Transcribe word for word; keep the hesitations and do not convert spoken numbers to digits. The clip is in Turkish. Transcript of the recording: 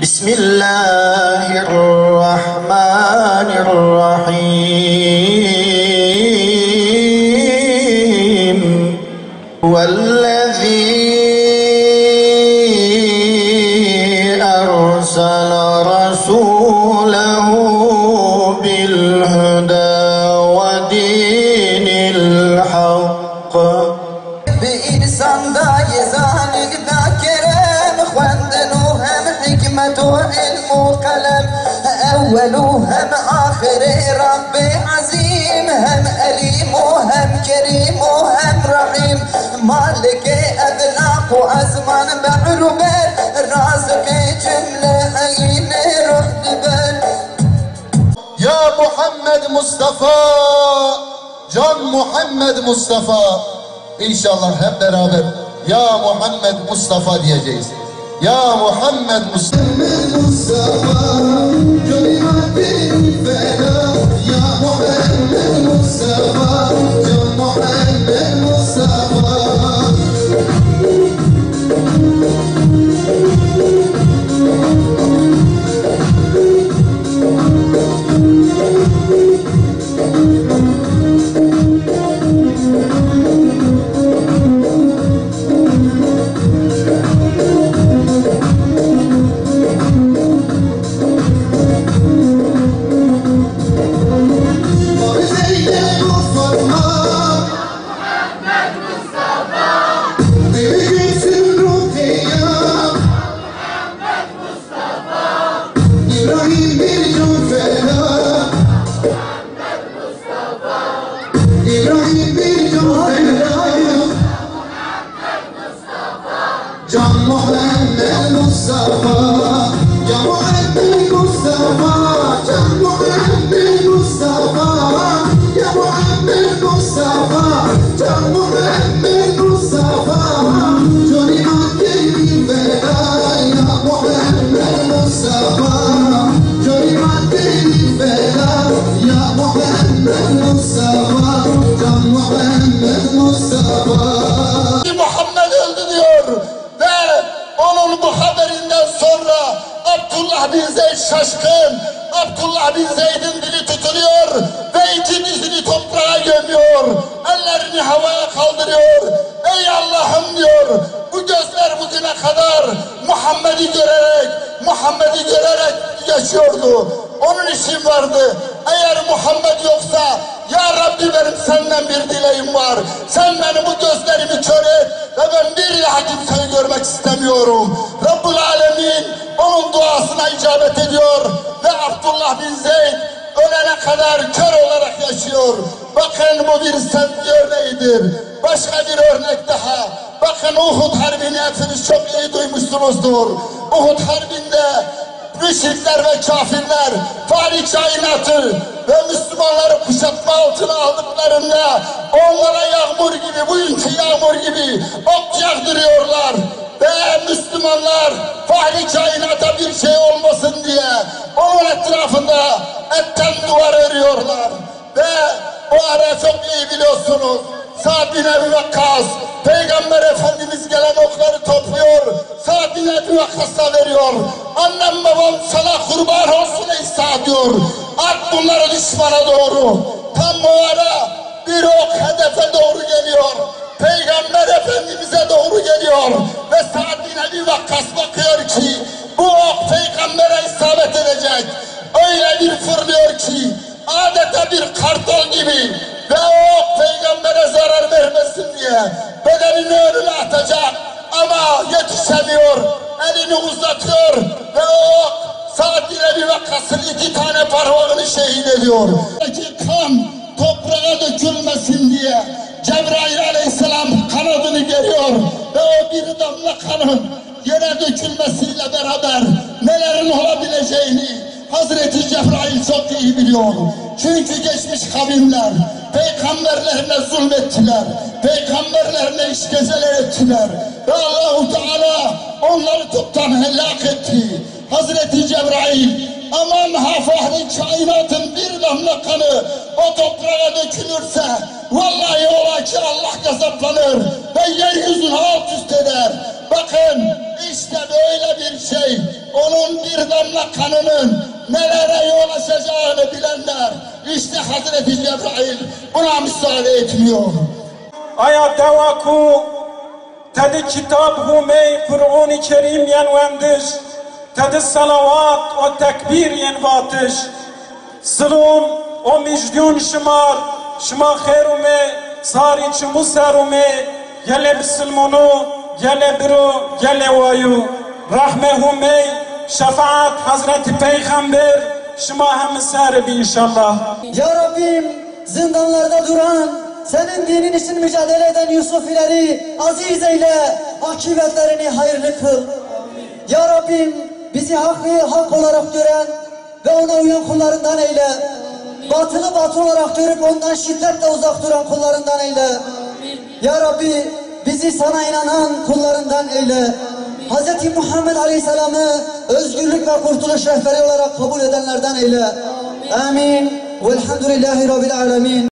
Bismillahirrahmanirrahim. Wallazî arsala rasulahu bilhuda wa dinil haqq. Bi insanda yezanik dakeren khwandnu hem hikmet wa ilmu qalam awwalu hem akhiri Rabbi Azim hem alim hem karim hem rahim Maliki Adanaku Azman ba'rubat razıqi cümle ayine ruhdi ben. Ya Muhammed Mustafa, Can Muhammed Mustafa. İnşallah hep beraber Ya Muhammed Mustafa diyeceğiz. Ya Muhammed Mustafa. Muhammed öldü diyor ve onun bu haberinden sonra Abdullah bin Zeyd şaşkın. Abdullah bin Zeyd'in dili tutuluyor ve ikinizini toprağa gömüyor, ellerini havaya kaldırıyor. Ey Allah'ım diyor, bu gözler bugüne kadar Muhammed'i görerek Muhammed'i görerek yaşıyordu, onun işi vardı. Eğer Muhammed yoksa Ya Rabbi benim senden bir dileğim var. Sen benim bu gözlerimi kör et ve ben bir lakin seni görmek istemiyorum. Rabbul Alemin onun duasına icabet ediyor ve Abdullah bin Zeyd ölene kadar kör olarak yaşıyor. Bakın bu bir sevgi örneğidir. Başka bir örnek daha. Bakın Uhud Harbi'ni hepiniz çok iyi duymuşsunuzdur. Uhud Harbi'nde müşrikler ve kafirler Fahri Kainat'ı ve Müslümanları kuşatma altına aldıklarında onlara yağmur gibi, bugünkü yağmur gibi ok yağdırıyorlar ve Müslümanlar Fahri Kainat'a bir şey olmasın diye onun etrafında etten duvar örüyorlar ve o ara çok iyi biliyorsunuz Sa'd ibn Ebi Vakkas, Peygamber Efendimiz gelen okları topluyor, Sa'd ibn Ebi Vakkas'a veriyor. Annem babam sana kurban olsun İsa diyor. At bunları düşmana doğru. Tam o ara bir ok hedefe doğru geliyor. Peygamber Efendimiz'e doğru geliyor. Ve Sa'd ibn Ebi Vakkas bakıyor ki bu ok Peygamber'e isabet edecek. Öyle bir fırlıyor ki adeta bir kartal gibi ve o ok Peygamber'e zarar vermesin diye bedenini önüne atacak ama yetişemiyor, elini uzatıyor ve o ok Sa'd ibn Ebi Vakkas'ın iki tane parmağını şehit ediyor. Kan toprağa dökülmesin diye Cebrail aleyhisselam kanadını geriyor ve o bir damla kanın yere dökülmesiyle beraber nelerin olabileceğini Hazreti Cebrail çok iyi biliyor. Çünkü geçmiş kavimler peygamberlerine zulmettiler. Peygamberlerine işkenceler ettiler. Ve Allahu Teala onları toptan helak etti. Hazreti Cebrail aman ha Fahri Kainat'ın bir damla kanı o toprağa dökülürse vallahi ola ki Allah gazaplanır ve yeryüzünü alt üst eder. Bakın işte böyle bir şey, onun bir damla kanının nelere yol açacağını bilenler, işte Hazreti Cebrail buna müsaade etmiyor. آیا دواکو تدی کتاب همه قرآن کریم ینوندش تدی صلوات و تکبیر ینواتش سلام و مجدون شمار شما خیرومه ساری چمو سرومه یلی بسلمونو یلی برو یلی وایو رحمه همه شفاعت حضرت پیغمبر شما هم سر بی انشالله یا ربیم زندانlarda duran Senin dinin için mücadele eden Yusufileri aziz eyle, akıbetlerini hayırlı kıl. Ya Rabbim bizi hakkı hak olarak gören ve ona uyan kullarından eyle. Batılı batı olarak görüp ondan şiddetle uzak duran kullarından eyle. Ya Rabbi bizi sana inanan kullarından eyle. Hz. Muhammed Aleyhisselam'ı özgürlük ve kurtuluş rehberi olarak kabul edenlerden eyle. Amin. Velhamdülillahi rabbil alamin.